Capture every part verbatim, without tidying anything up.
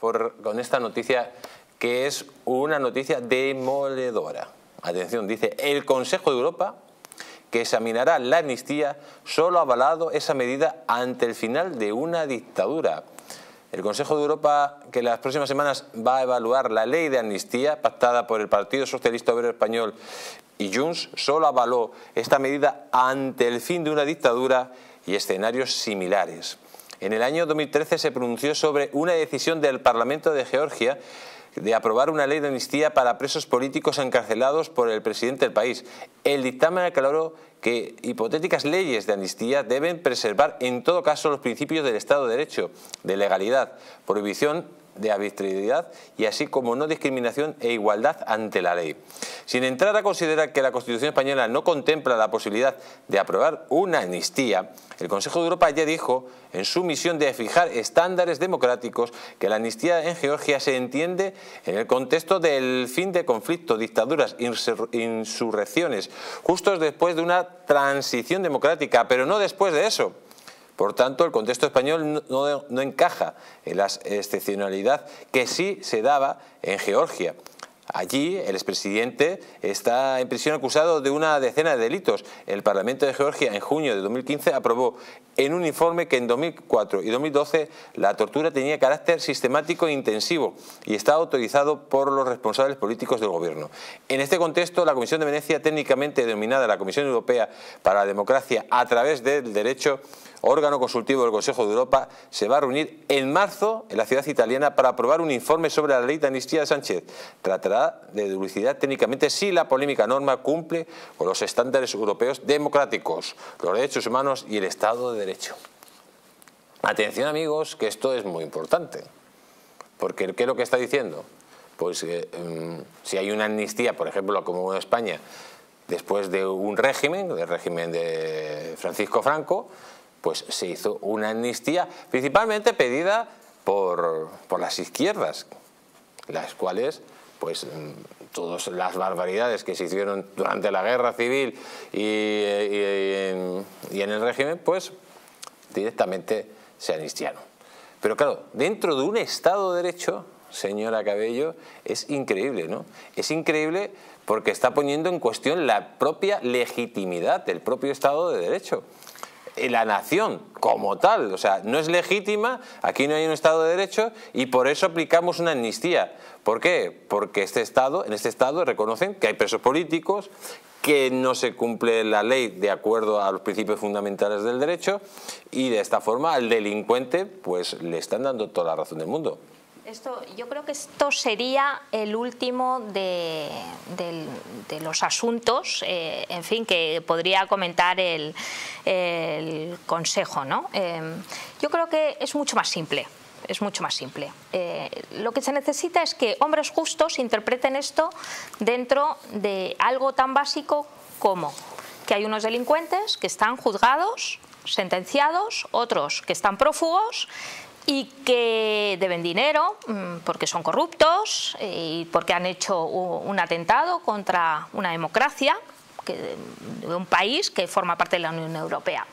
Por, con esta noticia que es una noticia demoledora. Atención, dice el Consejo de Europa que examinará la amnistía solo ha avalado esa medida ante el final de una dictadura. El Consejo de Europa, que las próximas semanas va a evaluar la ley de amnistía pactada por el Partido Socialista Obrero Español y Junts, solo avaló esta medida ante el fin de una dictadura y escenarios similares. En el año dos mil trece se pronunció sobre una decisión del Parlamento de Georgia de aprobar una ley de amnistía para presos políticos encarcelados por el presidente del país. El dictamen aclaró que hipotéticas leyes de amnistía deben preservar en todo caso los principios del Estado de Derecho, de legalidad, prohibición de arbitrariedad y así como no discriminación e igualdad ante la ley. Sin entrar a considerar que la Constitución española no contempla la posibilidad de aprobar una amnistía, el Consejo de Europa ya dijo en su misión de fijar estándares democráticos que la amnistía en Georgia se entiende en el contexto del fin de conflictos, dictaduras, insur insurrecciones, justo después de una transición democrática, pero no después de eso. Por tanto, el contexto español no, no encaja en la excepcionalidad que sí se daba en Georgia. Allí el expresidente está en prisión acusado de una decena de delitos. El Parlamento de Georgia en junio de dos mil quince aprobó en un informe que en dos mil cuatro y dos mil doce la tortura tenía carácter sistemático e intensivo y está autorizado por los responsables políticos del gobierno. En este contexto la Comisión de Venecia, técnicamente denominada la Comisión Europea para la Democracia a través del derecho, órgano consultivo del Consejo de Europa, se va a reunir en marzo en la ciudad italiana para aprobar un informe sobre la ley de amnistía de Sánchez. Tratará de duplicidad técnicamente si la polémica norma cumple con los estándares europeos democráticos, los derechos humanos y el Estado de Derecho. Atención amigos, que esto es muy importante, porque ¿qué es lo que está diciendo? Pues eh, si hay una amnistía, por ejemplo, como en España, después de un régimen, del régimen de Francisco Franco, pues se hizo una amnistía principalmente pedida por, por las izquierdas, las cuales... pues todas las barbaridades que se hicieron durante la guerra civil y, y, y en el régimen, pues directamente se amnistiaron. Pero claro, dentro de un Estado de Derecho, señora Cabello, es increíble, ¿no? Es increíble porque está poniendo en cuestión la propia legitimidad del propio Estado de Derecho. La nación como tal, o sea, no es legítima, aquí no hay un Estado de Derecho y por eso aplicamos una amnistía. ¿Por qué? Porque este Estado, en este Estado reconocen que hay presos políticos, que no se cumple la ley de acuerdo a los principios fundamentales del derecho y de esta forma al delincuente pues le están dando toda la razón del mundo. Esto, yo creo que esto sería el último de, de, de los asuntos, eh, en fin, que podría comentar el, el Consejo, ¿no? Eh, yo creo que es mucho más simple. Es mucho más simple. Eh, lo que se necesita es que hombres justos interpreten esto dentro de algo tan básico como que hay unos delincuentes que están juzgados, sentenciados, otros que están prófugos y que deben dinero porque son corruptos y porque han hecho un atentado contra una democracia de un país que forma parte de la Unión Europea.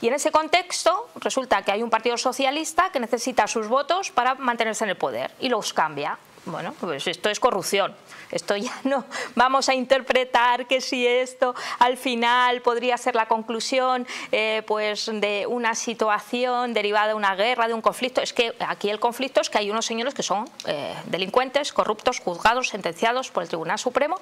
Y en ese contexto resulta que hay un partido socialista que necesita sus votos para mantenerse en el poder y los cambia. Bueno, pues esto es corrupción. Esto ya no vamos a interpretar que si esto al final podría ser la conclusión eh, pues de una situación derivada de una guerra, de un conflicto. Es que aquí el conflicto es que hay unos señores que son eh, delincuentes, corruptos, juzgados, sentenciados por el Tribunal Supremo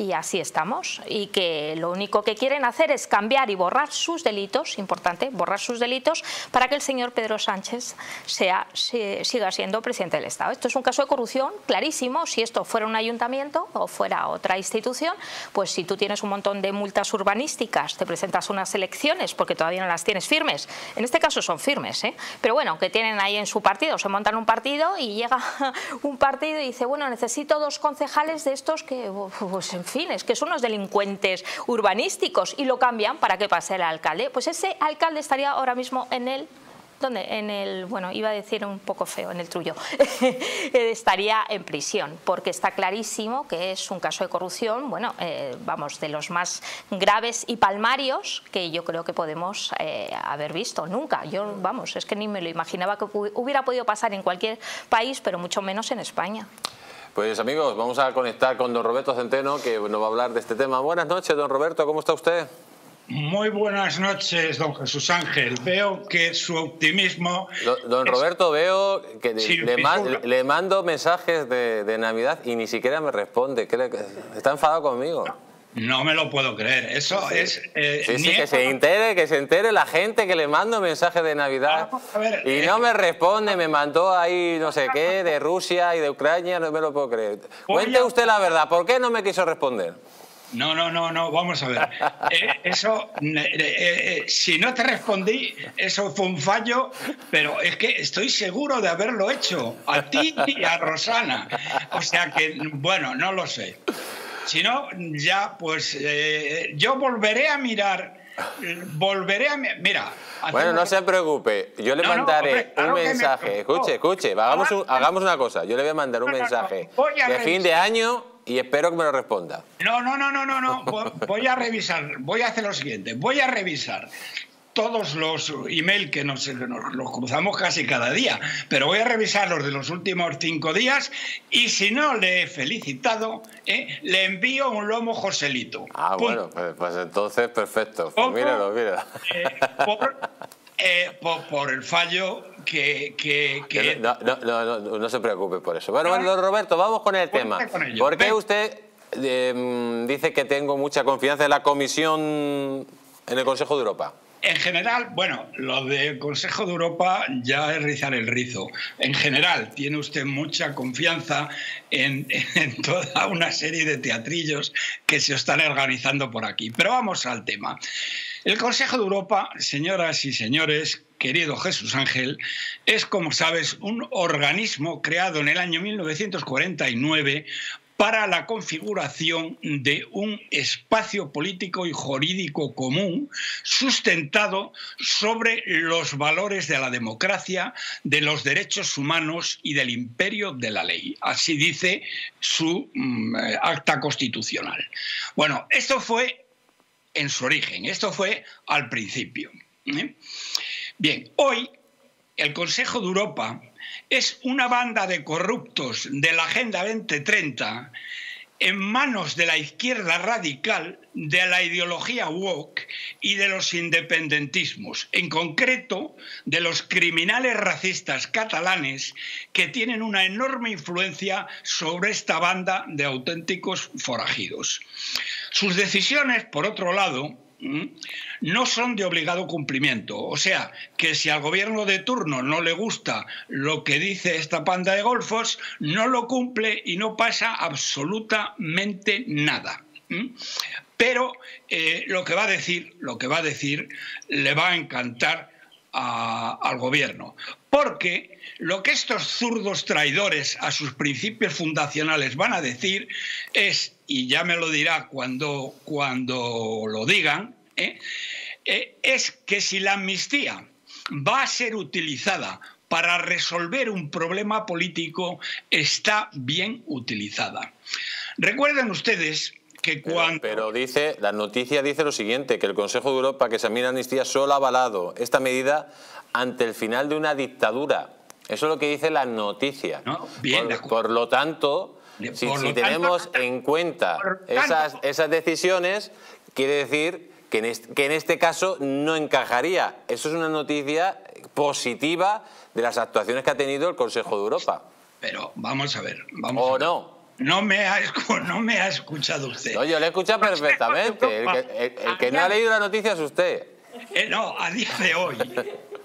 y así estamos. Y que lo único que quieren hacer es cambiar y borrar sus delitos, importante, borrar sus delitos para que el señor Pedro Sánchez sea, se, siga siendo presidente del Estado. Esto es un caso de corrupción clarísimo. Si esto fuera un ayuntamiento o fuera otra institución, pues si tú tienes un montón de multas urbanísticas, te presentas unas elecciones porque todavía no las tienes firmes, en este caso son firmes, ¿eh? Pero bueno, que tienen ahí en su partido, se montan un partido y llega un partido y dice, bueno, necesito dos concejales de estos que, pues en fin, es que son unos delincuentes urbanísticos y lo cambian para que pase el alcalde, pues ese alcalde estaría ahora mismo en el donde en el, bueno, iba a decir un poco feo, en el trullo, estaría en prisión, porque está clarísimo que es un caso de corrupción, bueno, eh, vamos, de los más graves y palmarios que yo creo que podemos eh, haber visto nunca. Yo, vamos, es que ni me lo imaginaba que hubiera podido pasar en cualquier país, pero mucho menos en España. Pues amigos, vamos a conectar con don Roberto Centeno, que nos va a hablar de este tema. Buenas noches, don Roberto, ¿cómo está usted? Muy buenas noches, don Jesús Ángel. Veo que su optimismo... Don, don Roberto, veo que le, man, le mando mensajes de, de Navidad y ni siquiera me responde. Le, ¿Está enfadado conmigo? No, no me lo puedo creer. Eso sí. es... Eh, sí, sí, que, se entere, que se entere la gente que le mando mensajes de Navidad a ver, y eh, no me responde, me mandó ahí no sé qué, de Rusia y de Ucrania, no me lo puedo creer. Cuente a... usted la verdad, ¿por qué no me quiso responder? No, no, no, no, vamos a ver. Eh, eso, eh, eh, si no te respondí, eso fue un fallo, pero es que estoy seguro de haberlo hecho, a ti y a Rosana. O sea que, bueno, no lo sé. Si no, ya, pues, eh, yo volveré a mirar, volveré a... Mira... Bueno, no se preocupe, yo le no, mandaré no, hombre, claro un mensaje. Me escuche, escuche, hagamos, un, hagamos una cosa, yo le voy a mandar un no, no, mensaje no, de fin de año... y espero que me lo responda. No, no, no, no, no, no. Voy a revisar, voy a hacer lo siguiente, voy a revisar todos los emails que nos, nos los cruzamos casi cada día, pero voy a revisar los de los últimos cinco días y si no le he felicitado, ¿eh? le envío un lomo Joselito. Ah, punto. Bueno, pues, pues entonces perfecto, pues míralo, míralo. Eh, por, eh, por, por el fallo... Que, que, que... No, no, no, no, no se preocupe por eso. Bueno, bueno, Roberto, vamos con el tema. ¿Por qué usted eh, dice que tengo mucha confianza en la Comisión, en el Consejo de Europa? En general, bueno, lo del Consejo de Europa ya es rizar el rizo. En general, tiene usted mucha confianza en, en toda una serie de teatrillos que se están organizando por aquí. Pero vamos al tema. El Consejo de Europa, señoras y señores, querido Jesús Ángel, es, como sabes, un organismo creado en el año mil novecientos cuarenta y nueve para la configuración de un espacio político y jurídico común sustentado sobre los valores de la democracia, de los derechos humanos y del imperio de la ley. Así dice su mm, acta constitucional. Bueno, esto fue en su origen, esto fue al principio, ¿eh? Bien, hoy el Consejo de Europa es una banda de corruptos de la Agenda veinte treinta en manos de la izquierda radical, de la ideología woke y de los independentismos, en concreto de los criminales racistas catalanes que tienen una enorme influencia sobre esta banda de auténticos forajidos. Sus decisiones, por otro lado, no son de obligado cumplimiento. O sea, que si al gobierno de turno no le gusta lo que dice esta panda de golfos, no lo cumple y no pasa absolutamente nada. ¿Mm? Pero eh, lo que va a decir, lo que va a decir le va a encantar a, al gobierno. Porque lo que estos zurdos traidores a sus principios fundacionales van a decir es, y ya me lo dirá cuando, cuando lo digan, ¿eh? Eh, es que si la amnistía va a ser utilizada para resolver un problema político, está bien utilizada. Recuerden ustedes que cuando... Pero, pero dice, la noticia dice lo siguiente, que el Consejo de Europa que examina la amnistía solo ha avalado esta medida ante el final de una dictadura. Eso es lo que dice la noticia. No, bien, por, por lo tanto, si, si lo tenemos tanto, en cuenta esas, esas decisiones, quiere decir que en, este, que en este caso no encajaría. Eso es una noticia positiva de las actuaciones que ha tenido el Consejo de Europa. Pero vamos a ver. Vamos ¿O a ver. no? No me, ha, no me ha escuchado usted. No, yo le he escuchado perfectamente. El que, el, el que no ha leído la noticia es usted. Eh, no, a día de hoy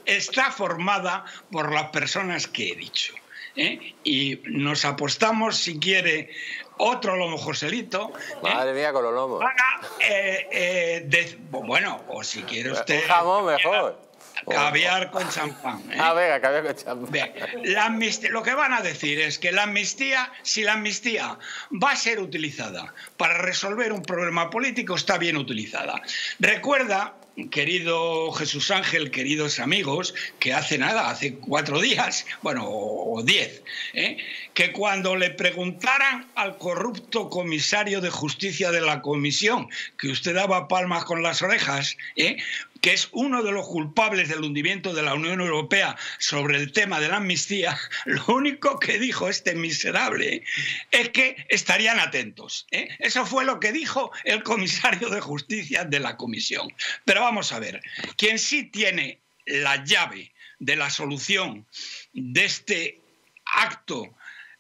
está formada por las personas que he dicho, ¿eh? Y nos apostamos, si quiere, otro lomo Joselito. Madre ¿eh? mía, con los lomos. Para, eh, eh, de, bueno, o si quiere usted... Un jamón mejor. Caviar con champán, ¿eh? Ah, venga, caviar con champán. La amnistía, lo que van a decir es que la amnistía, si la amnistía va a ser utilizada para resolver un problema político, está bien utilizada. Recuerda, querido Jesús Ángel, queridos amigos, que hace nada, hace cuatro días, bueno, o diez, ¿eh?, que cuando le preguntaran al corrupto comisario de justicia de la comisión, que usted daba palmas con las orejas, ¿eh?, que es uno de los culpables del hundimiento de la Unión Europea sobre el tema de la amnistía, lo único que dijo este miserable es que estarían atentos, ¿eh? Eso fue lo que dijo el comisario de justicia de la comisión. Pero vamos a ver, quien sí tiene la llave de la solución de este acto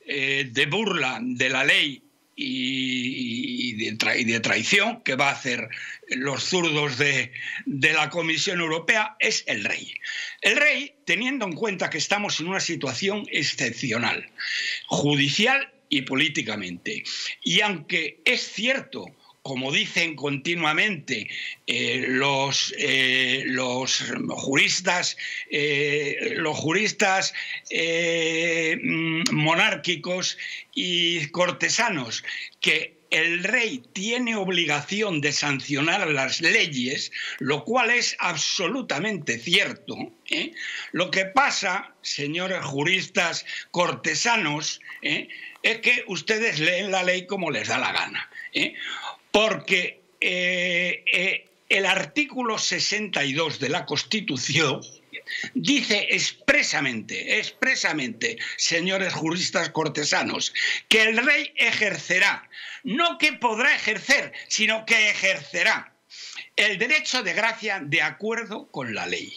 eh, de burla de la ley y de, tra y de traición que va a hacer los zurdos de, de la Comisión Europea es el rey. El rey, teniendo en cuenta que estamos en una situación excepcional, judicial y políticamente. Y aunque es cierto, como dicen continuamente eh, los, eh, los juristas, eh, los juristas eh, monárquicos y cortesanos, que el rey tiene obligación de sancionar las leyes, lo cual es absolutamente cierto, ¿eh? Lo que pasa, señores juristas cortesanos, ¿eh?, es que ustedes leen la ley como les da la gana, ¿eh? Porque eh, eh, el artículo sesenta y dos de la Constitución dice expresamente, expresamente, señores juristas cortesanos, que el rey ejercerá, no que podrá ejercer, sino que ejercerá el derecho de gracia de acuerdo con la ley,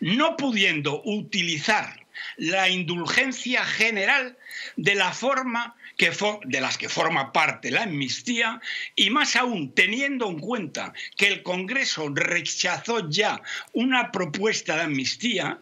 no pudiendo utilizar la indulgencia general de la forma que for, de las que forma parte la amnistía, y más aún teniendo en cuenta que el Congreso rechazó ya una propuesta de amnistía,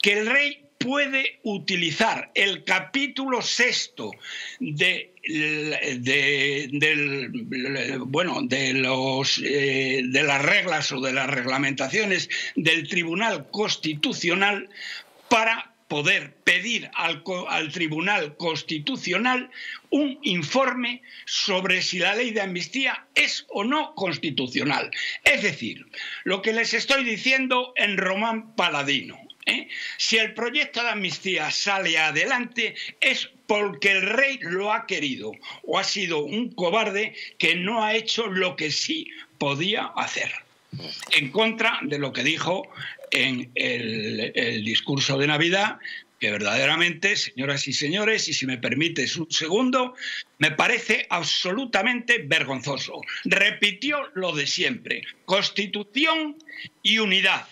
que el rey puede utilizar el capítulo sexto de, de, de, bueno, de, los, eh, de las reglas o de las reglamentaciones del Tribunal Constitucional para poder pedir al, al Tribunal Constitucional un informe sobre si la ley de amnistía es o no constitucional. Es decir, lo que les estoy diciendo en Román Paladino, ¿eh? Si el proyecto de amnistía sale adelante es porque el rey lo ha querido o ha sido un cobarde que no ha hecho lo que sí podía hacer, en contra de lo que dijo en el, el discurso de Navidad, que verdaderamente, señoras y señores, y si me permites un segundo, me parece absolutamente vergonzoso. Repitió lo de siempre, Constitución y unidad.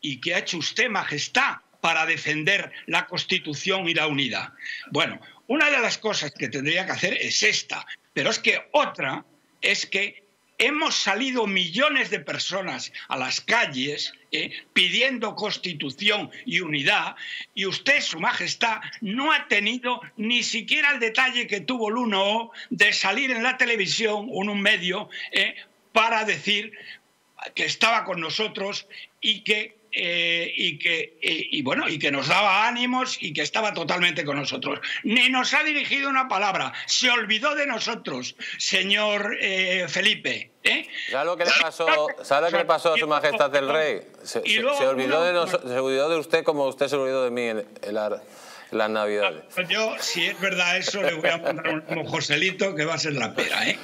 ¿Y qué ha hecho usted, Majestad, para defender la Constitución y la unidad? Bueno, una de las cosas que tendría que hacer es esta, pero es que otra es que hemos salido millones de personas a las calles eh, pidiendo Constitución y unidad, y usted, Su Majestad, no ha tenido ni siquiera el detalle que tuvo el uno O de salir en la televisión o en un medio eh, para decir que estaba con nosotros y que, eh, y, que, eh, y, bueno, y que nos daba ánimos y que estaba totalmente con nosotros. Ni nos ha dirigido una palabra. Se olvidó de nosotros, señor eh, Felipe. ¿Eh? ¿Sabe lo que le pasó, ¿sabe lo que le pasó a Su Majestad el Rey? Se, se, se, olvidó de nos, se olvidó de usted como usted se olvidó de mí en, en, la, en las Navidades. Yo, si es verdad eso, le voy a mandar un Joselito que va a ser la pera, ¿eh?